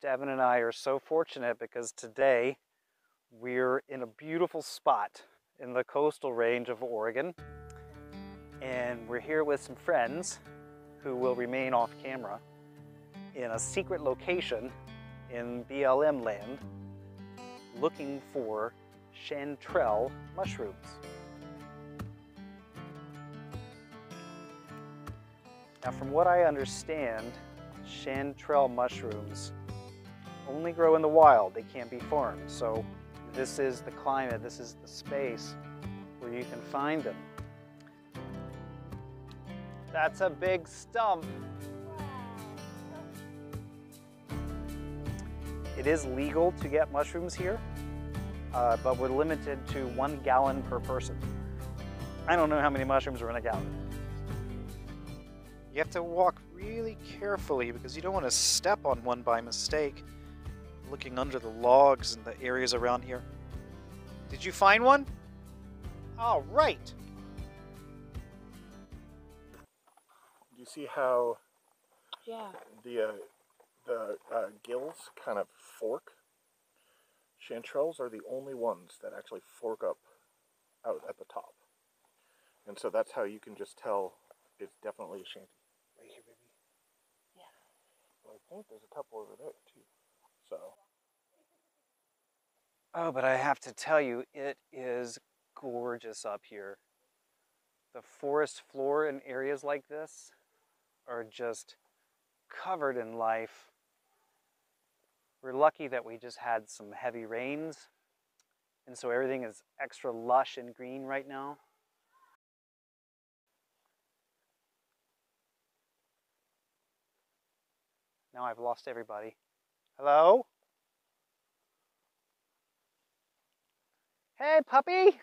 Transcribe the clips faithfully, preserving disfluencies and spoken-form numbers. Devin and I are so fortunate because today we're in a beautiful spot in the coastal range of Oregon, and we're here with some friends who will remain off camera in a secret location in B L M land looking for chanterelle mushrooms. Now, from what I understand, chanterelle mushrooms only grow in the wild. They can't be farmed. So this is the climate, this is the space where you can find them. That's a big stump. It is legal to get mushrooms here, uh, but we're limited to one gallon per person. I don't know how many mushrooms are in a gallon. You have to walk really carefully because you don't want to step on one by mistake. Looking under the logs and the areas around here. Did you find one? All right. You see how yeah. the uh, the uh, gills kind of fork? Chanterelles are the only ones that actually fork up out at the top. And so that's how you can just tell it's definitely a shanty. Right here, baby. Yeah. Well, I think there's a couple over there, too. So. Oh, but I have to tell you, it is gorgeous up here. The forest floor in areas like this are just covered in life. We're lucky that we just had some heavy rains, and so everything is extra lush and green right now. Now I've lost everybody. Hello? Hey, puppy!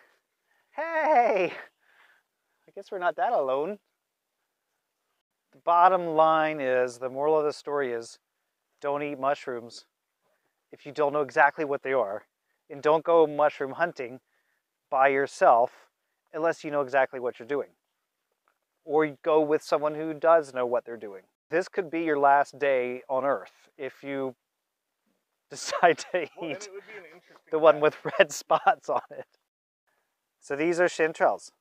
Hey! I guess we're not that alone. The bottom line is, the moral of the story is, don't eat mushrooms if you don't know exactly what they are. And don't go mushroom hunting by yourself unless you know exactly what you're doing. Or you go with someone who does know what they're doing. This could be your last day on Earth if you decide to eat well, the one with red spots on it. So these are chanterelles.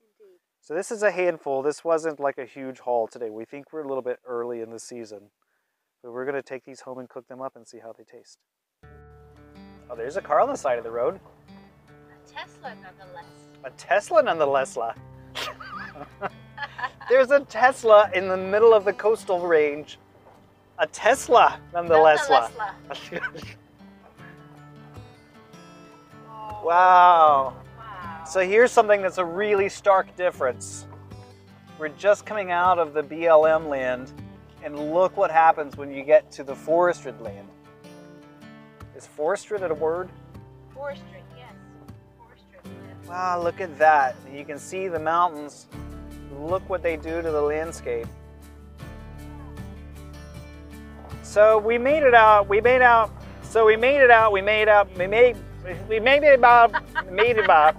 Indeed. So this is a handful. This wasn't like a huge haul today. We think we're a little bit early in the season, but we're going to take these home and cook them up and see how they taste. Oh, there's a car on the side of the road. A Tesla, nonetheless. A Tesla, nonetheless. There's a Tesla in the middle of the coastal range. A Tesla, nonetheless. nonetheless. Wow. Wow. So here's something that's a really stark difference. We're just coming out of the B L M land, and look what happens when you get to the forested land. Is forested a word? Forestry, yes. Forestry, yes. Wow, look at that. You can see the mountains. Look what they do to the landscape. So we made it out. We made out. So we made it out. We made out. We made. We made it out. Made it out.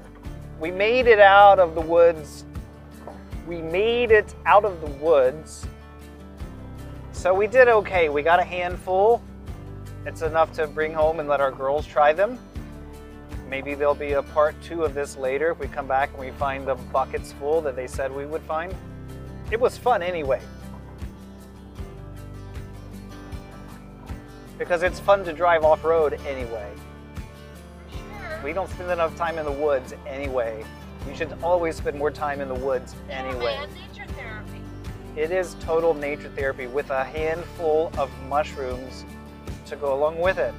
We made it out of the woods. We made it out of the woods. So we did okay. We got a handful. It's enough to bring home and let our girls try them. Maybe there'll be a part two of this later if we come back and we find the buckets full that they said we would find. It was fun anyway. Because it's fun to drive off-road anyway. Sure. We don't spend enough time in the woods anyway. You should always spend more time in the woods anyway. Yeah, man, nature therapy. It is total nature therapy with a handful of mushrooms to go along with it.